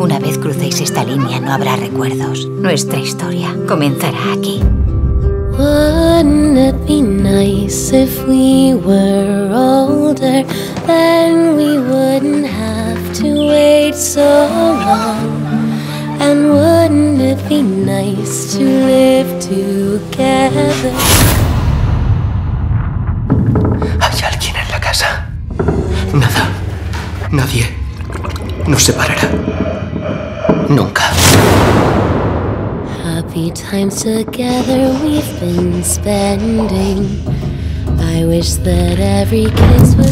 Una vez crucéis esta línea no habrá recuerdos. Nuestra historia comenzará aquí. Wouldn't it be nice if we were older? Then we wouldn't have to wait so long. And wouldn't it be nice to live together? ¿Hay alguien en la casa? Nada. Nadie nos separará. Nunca. Happy times together we've been spending. I wish that every kiss would